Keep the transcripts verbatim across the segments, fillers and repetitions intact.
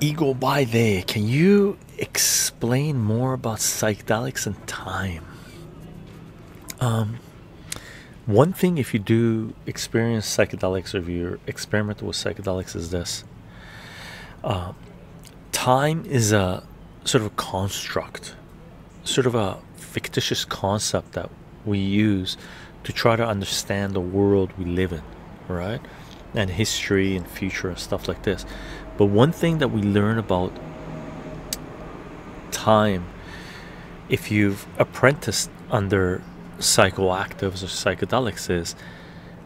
Eagle by Day, can you explain more about psychedelics and time? Um, one thing, if you do experience psychedelics or if you're experimental with psychedelics, is this. Uh, time is a sort of a construct, sort of a fictitious concept that we use to try to understand the world we live in, right? And history and future and stuff like this. But one thing that we learn about time, if you've apprenticed under psychoactives or psychedelics, is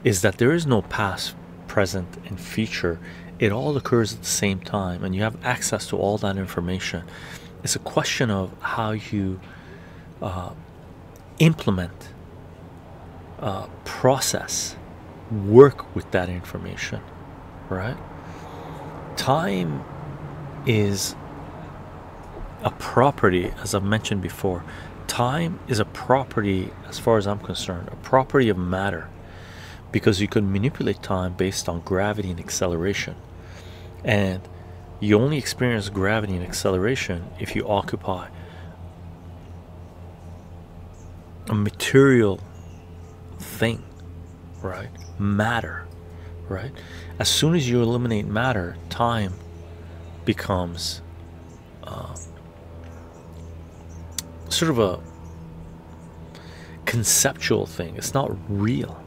is that there is no past, present and future. It all occurs at the same time, and you have access to all that information. It's a question of how you uh, implement, uh, process, work with that information, right? Time is a property, as I've mentioned before. Time is a property, as far as I'm concerned, a property of matter, because you can manipulate time based on gravity and acceleration, and you only experience gravity and acceleration if you occupy a material thing, right? Matter, right? As soon as you eliminate matter, time becomes uh, sort of a conceptual thing. It's not real,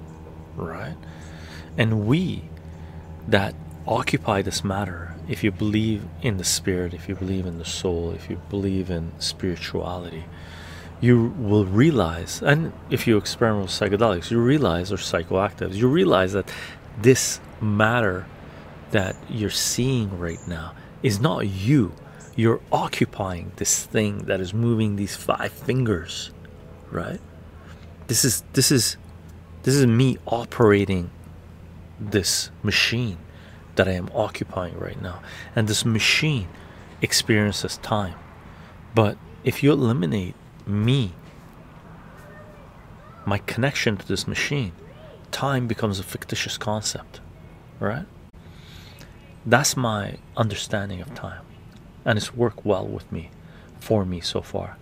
right? And we that occupy this matter, if you believe in the spirit, if you believe in the soul, if you believe in spirituality, you will realize, and if you experiment with psychedelics, you realize, or psychoactives, you realize that this matter that you're seeing right now is not you. You're occupying this thing that is moving these five fingers, right? This is this is this is me operating this machine that I am occupying right now, and this machine experiences time. But if you eliminate me, my connection to this machine, time becomes a fictitious concept, right? That's my understanding of time, and it's worked well with me, for me so far.